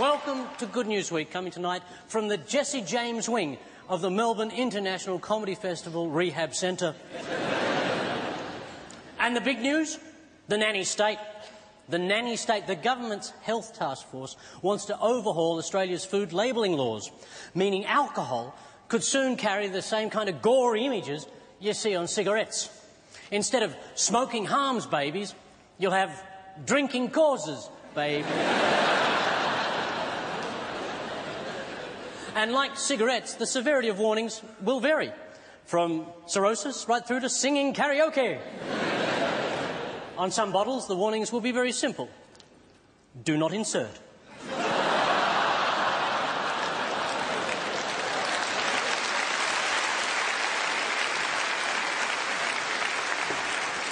Welcome to Good News Week, coming tonight from the Jesse James wing of the Melbourne International Comedy Festival Rehab Centre. And the big news? The nanny state. The nanny state, the government's health task force, wants to overhaul Australia's food labelling laws, meaning alcohol could soon carry the same kind of gory images you see on cigarettes. Instead of smoking harms babies, you'll have drinking causes baby. And like cigarettes, the severity of warnings will vary, from cirrhosis right through to singing karaoke. On some bottles, the warnings will be very simple. Do not insert.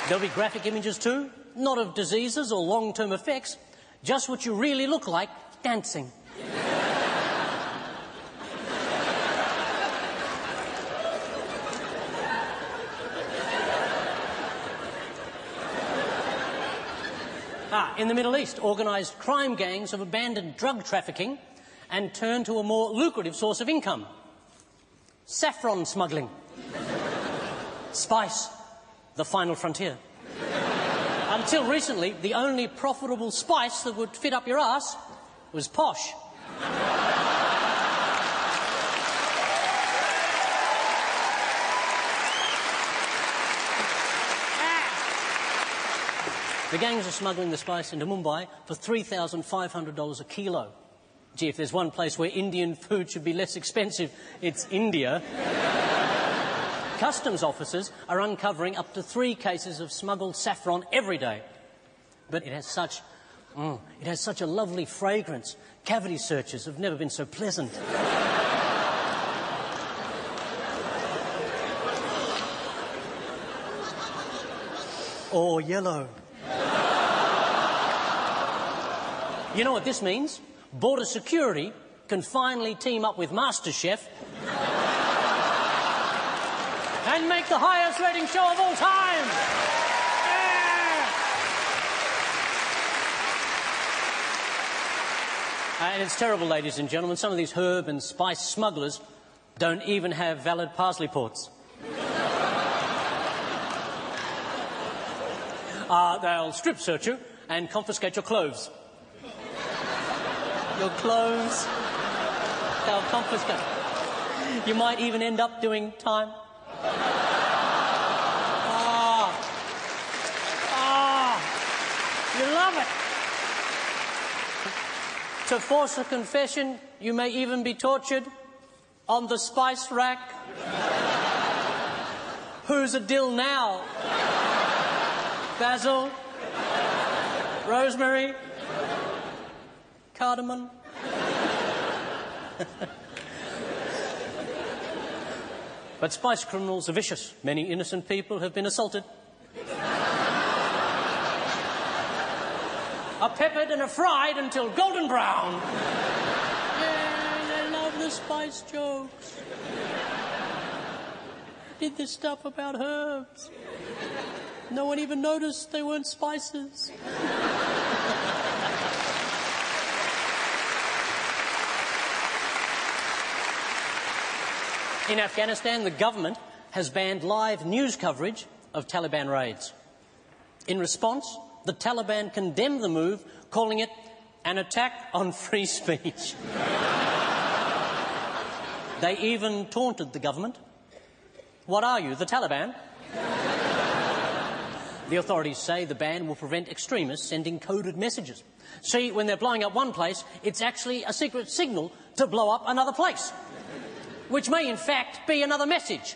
There'll be graphic images too, not of diseases or long-term effects, just what you really look like dancing. In the Middle East, organised crime gangs have abandoned drug trafficking and turned to a more lucrative source of income. Saffron smuggling. Spice, the final frontier. Until recently, the only profitable spice that would fit up your ass was posh. The gangs are smuggling the spice into Mumbai for $3,500 a kilo. Gee, if there's one place where Indian food should be less expensive, it's India. Customs officers are uncovering up to 3 cases of smuggled saffron every day. But it has such a lovely fragrance. Cavity searches have never been so pleasant. Or yellow. You know what this means? Border security can finally team up with MasterChef and make the highest rating show of all time! Yeah! And it's terrible, ladies and gentlemen, some of these herb and spice smugglers don't even have valid passports. They'll strip search you and confiscate your clothes. Your clothes, they'll confiscate. You might even end up doing time. You love it. To force a confession, you may even be tortured on the spice rack. Who's a dill now? Basil, rosemary, cardamom. But spice criminals are vicious. Many innocent people have been assaulted, are peppered and are fried until golden brown. Yeah, I love the spice jokes. Did this stuff about herbs. No one even noticed they weren't spices. In Afghanistan, the government has banned live news coverage of Taliban raids. In response, the Taliban condemned the move, calling it an attack on free speech. They even taunted the government. What are you, the Taliban? The authorities say the ban will prevent extremists sending coded messages. See, when they're blowing up one place, it's actually a secret signal to blow up another place, which may in fact be another message.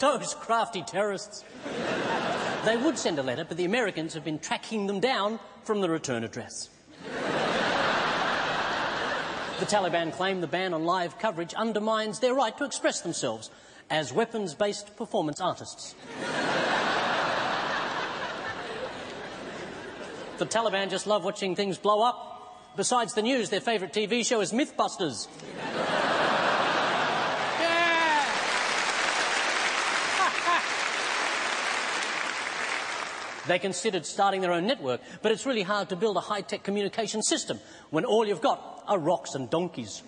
Those crafty terrorists. They would send a letter, but the Americans have been tracking them down from the return address. The Taliban claim the ban on live coverage undermines their right to express themselves as weapons-based performance artists. The Taliban just love watching things blow up. Besides the news, their favourite TV show is Mythbusters. They considered starting their own network, but it's really hard to build a high-tech communication system when all you've got are rocks and donkeys.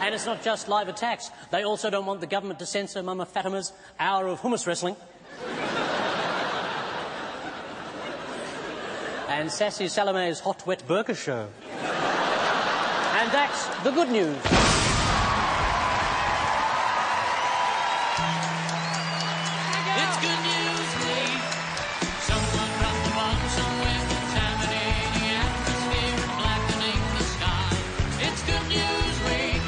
And it's not just live attacks. They also don't want the government to censor Mama Fatima's hour of hummus wrestling. And Sassy Salome's hot, wet burqa show. And that's the good news. It's Good News Week. Someone from the bottom somewhere, contaminating the atmosphere and blackening the sky. It's Good News Week.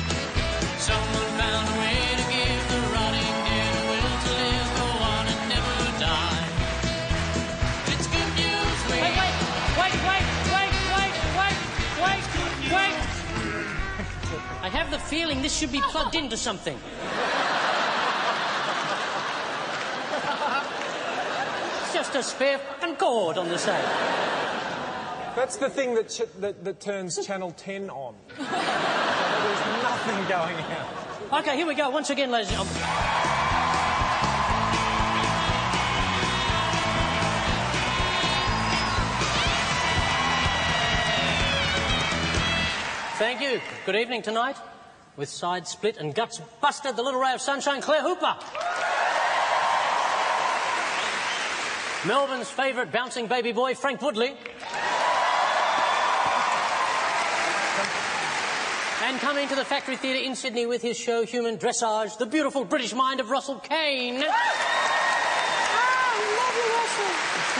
Someone found a way to give the rotting dead a will to live, go on and never die. It's Good News Week. Wait. I have the feeling this should be plugged into something. It's just a spare fucking cord on the side. That's the thing that turns Channel 10 on. There's nothing going out. Okay, here we go. Once again, ladies and gentlemen. Thank you. Good evening tonight. With sides split and guts busted, the little ray of sunshine, Claire Hooper. Melbourne's favourite bouncing baby boy, Frank Woodley. And coming to the Factory Theatre in Sydney with his show, Human Dressage, the beautiful British mind of Russell Kane. Ah, oh,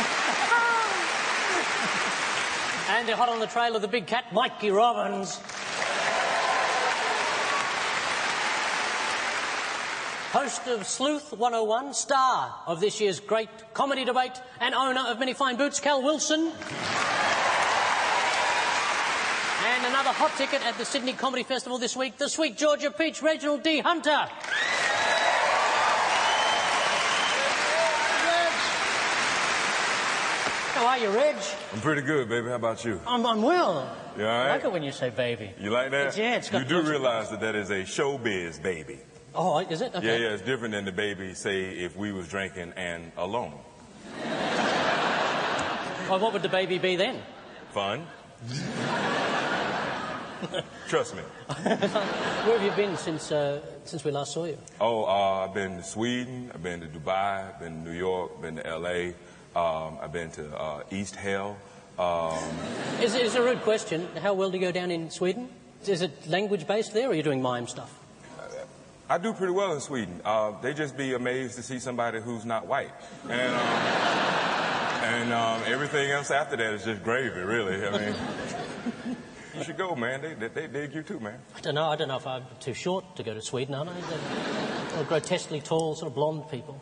love you, Russell. And they're hot on the trail of the big cat, Mikey Robbins. Host of Sleuth 101, star of this year's great comedy debate, and owner of many fine boots, Cal Wilson. And another hot ticket at the Sydney Comedy Festival this week, the sweet Georgia peach, Reginald D. Hunter. How are you, Reg? I'm pretty good, baby. How about you? I'm well. You all right? I like it when you say baby. You like that? It's, yeah, it's got... You do realize that is a showbiz baby. Oh, is it? Okay. Yeah, it's different than the baby, say, if we was drinking and alone. Well, what would the baby be then? Fun. Trust me. Where have you been since we last saw you? Oh, I've been to Sweden, I've been to Dubai, I've been to New York, I've been to L.A., I've been to East Hell. It's a rude question. How well do you go down in Sweden? Is it language-based there, or are you doing mime stuff? I do pretty well in Sweden. They just be amazed to see somebody who's not white. And, everything else after that is just gravy, really. I mean, you should go, man. They dig you too, man. I don't know if I'm too short to go to Sweden, aren't I? They're grotesquely tall, sort of blonde people.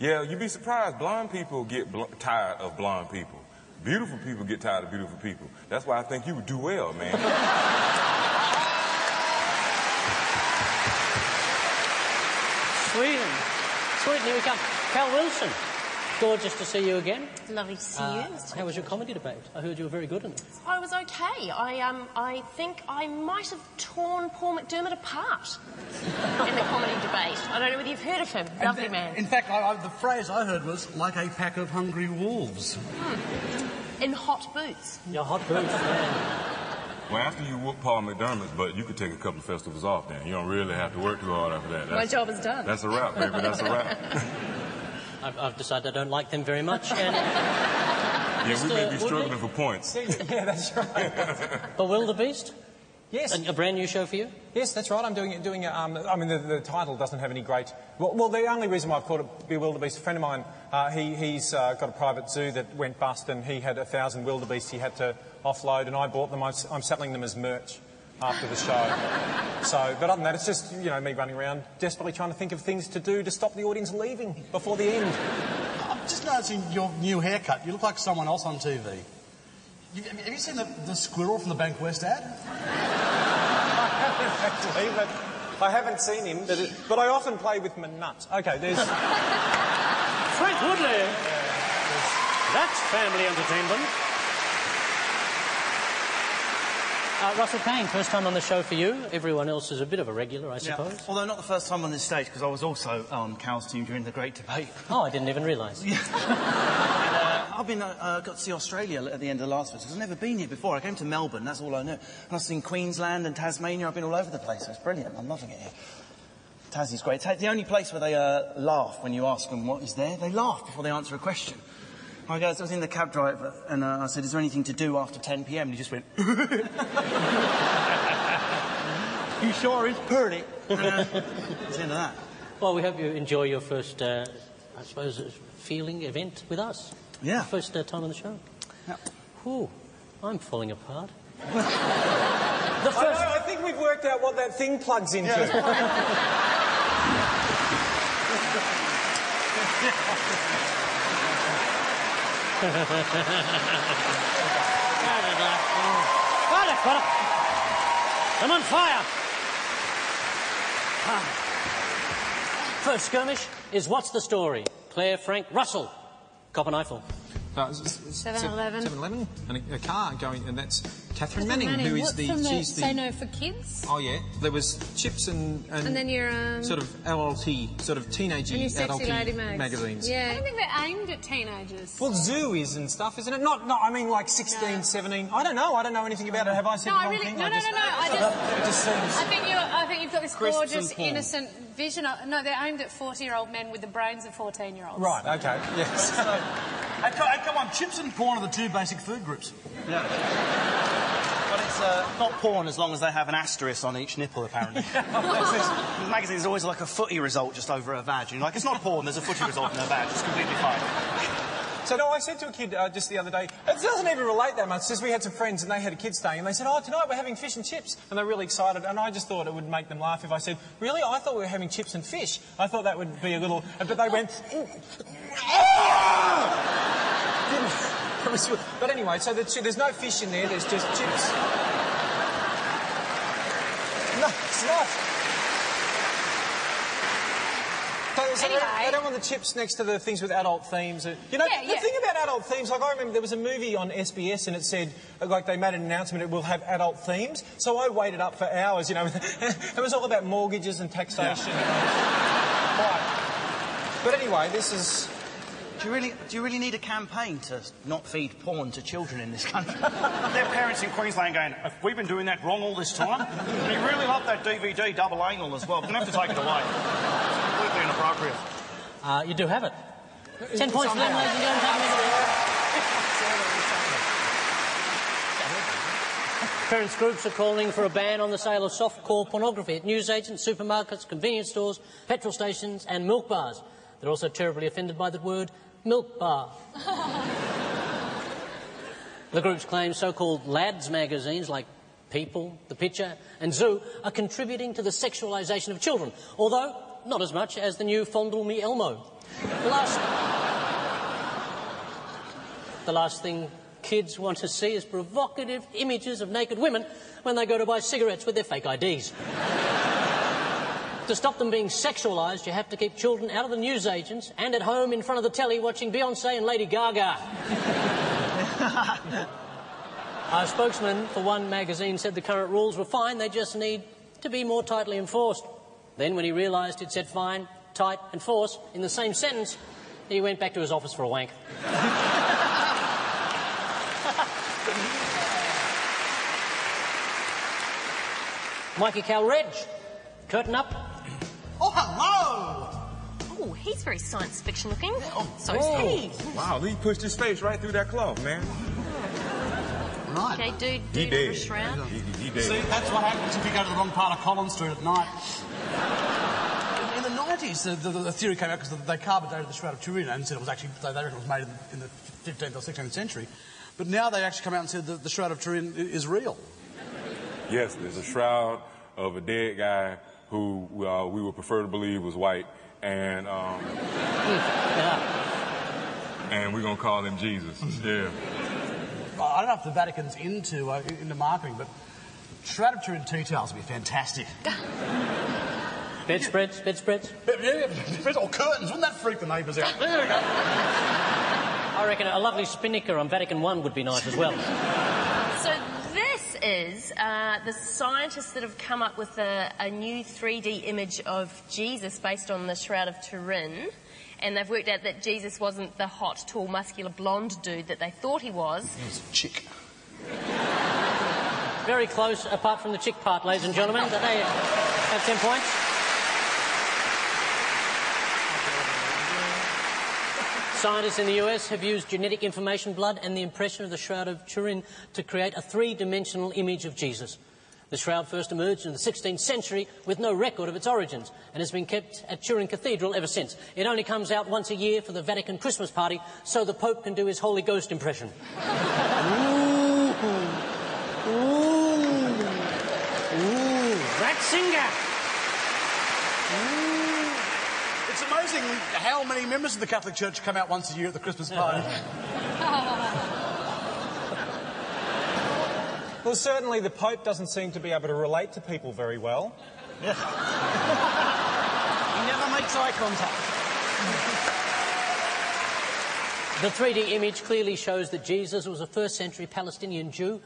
Yeah, you'd be surprised. Blonde people get tired of blonde people. Beautiful people get tired of beautiful people. That's why I think you would do well, man. Sweden. Sweden, here we come. Cal Wilson. Gorgeous to see you again. Lovely to see you. How was your comedy debate? I heard you were very good in it. I was okay. I think I might have torn Paul McDermott apart in the comedy debate. I don't know whether you've heard of him. Lovely man. In fact, the phrase I heard was like a pack of hungry wolves. Hmm. In hot boots. Your hot boots, man. Well, after you whoop Paul McDermott, but you could take a couple of festivals off then. You don't really have to work too hard after that. My job is done. That's a wrap, baby. That's a wrap. I've decided I don't like them very much. And yeah, we may be struggling for points. Yeah, that's right. But Wildebeest? Yes. A brand new show for you? Yes, that's right. I'm doing it. I mean, the title doesn't have any great... Well, the only reason why I've called it Be Wildebeest, a friend of mine, he's got a private zoo that went bust, and he had 1,000 wildebeests he had to offload, and I bought them. I'm selling them as merch after the show. So, but other than that, it's just, you know, me running around desperately trying to think of things to do to stop the audience leaving before the end. I'm just noticing your new haircut. You look like someone else on TV. Have you seen the squirrel from the Bankwest ad? I haven't seen him, but I often play with my nuts. Okay, there's... Frank Woodley! That's family entertainment. Russell Kane, first time on the show for you. Everyone else is a bit of a regular, I suppose. Yeah. Although not the first time on this stage, because I was also on Cal's team during the Great Debate. Oh, I didn't even realise. Yeah. I've been got to see Australia at the end of last week. I've never been here before. I came to Melbourne, that's all I know. And I've seen Queensland and Tasmania. I've been all over the place. It's brilliant. I'm loving it here. Tassie's great. It's the only place where they laugh when you ask them what is there. They laugh before they answer a question. I was in the cab driver and I said, is there anything to do after 10 p.m? And he just went, you sure is pretty. That's the end of that. Well, we hope you enjoy your first, I suppose, feeling event with us. Yeah. First time on the show. Yeah. Whew, I'm falling apart. The first... I know, I think we've worked out what that thing plugs into. I'm on fire. First skirmish is What's the Story? Claire, Frank, Russell. Cop an eyeful. 7-Eleven. 7-Eleven. And a car going, and that's Catherine Manning, who is the Say No for Kids. Oh, yeah. There was Chips and then your sort of LLT, sort of teenagey adult magazines. Yeah. I don't think they're aimed at teenagers. Well, Zoo is and stuff, isn't it? Not I mean, like 16, no. 17. I don't know anything about it. Have I seen the wrong thing? No, I just think you've got this gorgeous, innocent vision. No, they're aimed at 40-year-old men with the brains of 14-year-olds. Right, okay, yes. Come on, chips and porn are the two basic food groups. Yeah. But it's not porn as long as they have an asterisk on each nipple, apparently. The magazine's always like a footy result just over her vag. You're like, it's not porn, there's a footy result in her vag. It's completely fine. So, no, I said to a kid just the other day, it doesn't even relate that much, since we had some friends and they had a kid staying, and they said, oh, tonight we're having fish and chips. And they're really excited, and I just thought it would make them laugh if I said, really? I thought we were having chips and fish. I thought that would be a little... But they went... But anyway, so there's no fish in there, there's just chips. No, it's not. So anyway. I don't want the chips next to the things with adult themes. You know, the thing about adult themes, like I remember there was a movie on SBS and it said, like they made an announcement, it will have adult themes. So I waited up for hours, you know. It was all about mortgages and taxation. Right. But anyway, this is... Do you really need a campaign to not feed porn to children in this country? Their parents in Queensland going, have we been doing that wrong all this time? And you really love that DVD, Double Anal, as well. You're going to have to take it away. It's completely inappropriate. You do have it. 10 points for them, ladies and gentlemen. Parents groups are calling for a ban on the sale of softcore pornography at newsagents, supermarkets, convenience stores, petrol stations and milk bars. They're also terribly offended by the word milk bar. The groups claim so-called lads magazines like People, The Picture and Zoo are contributing to the sexualisation of children, although not as much as the new Fondle Me Elmo. The last thing kids want to see is provocative images of naked women when they go to buy cigarettes with their fake IDs. To stop them being sexualised, you have to keep children out of the newsagents and at home in front of the telly watching Beyoncé and Lady Gaga. Our spokesman for one magazine said the current rules were fine, they just need to be more tightly enforced. Then when he realised it said fine, tight and force in the same sentence, he went back to his office for a wank. Mikey Cal Reg, curtain up. Oh, hello! Oh, he's very science fiction looking. Oh, so is he. Wow, he pushed his face right through that cloth, man. Right. Okay, dude, he for a shroud. He did. See, that's what happens if you go to the wrong part of Collins Street at night. In the 90s, the theory came out because they carbon-dated the Shroud of Turin and said it was actually, they reckon it was made in the 15th or 16th century. But now they actually come out and said that the Shroud of Turin is real. Yes, there's a shroud of a dead guy who we would prefer to believe was white, and and we're gonna call him Jesus. Yeah. I don't know if the Vatican's into marketing, but Shroud of Turin tea towels would be fantastic. Bedspreads. Or curtains. Wouldn't that freak the neighbours out? There we go. I reckon a lovely spinnaker on Vatican I would be nice as well. So. This is the scientists that have come up with a new 3D image of Jesus based on the Shroud of Turin. And they've worked out that Jesus wasn't the hot, tall, muscular, blonde dude that they thought he was. He was a chick. Very close, apart from the chick part, ladies and gentlemen. But they have 10 points. Scientists in the US have used genetic information, blood and the impression of the Shroud of Turin to create a three-dimensional image of Jesus. The shroud first emerged in the 16th century with no record of its origins and has been kept at Turin Cathedral ever since. It only comes out once a year for the Vatican Christmas party so the Pope can do his Holy Ghost impression. Ooh, ooh, ooh, that singer. Ooh. It's amazing how many members of the Catholic Church come out once a year at the Christmas party. Well, certainly the Pope doesn't seem to be able to relate to people very well. Yeah. He never makes eye contact. The 3D image clearly shows that Jesus was a first-century Palestinian Jew,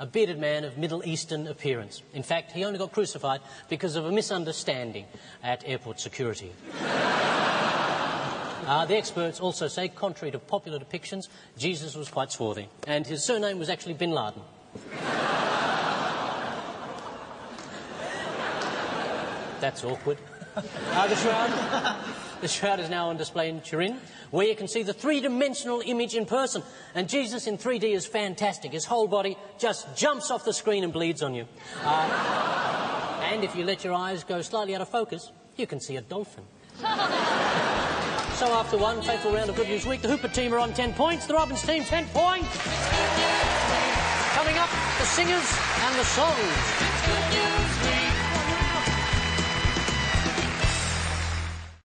a bearded man of Middle Eastern appearance. In fact, he only got crucified because of a misunderstanding at airport security. The experts also say, contrary to popular depictions, Jesus was quite swarthy, and his surname was actually Bin Laden. That's awkward. The shroud is now on display in Turin, where you can see the three-dimensional image in person. And Jesus in 3D is fantastic. His whole body just jumps off the screen and bleeds on you. And if you let your eyes go slightly out of focus, you can see a dolphin. So after one faithful round of Good News Week, the Hooper team are on 10 points, the Robbins team 10 points. Coming up, the singers and the songs.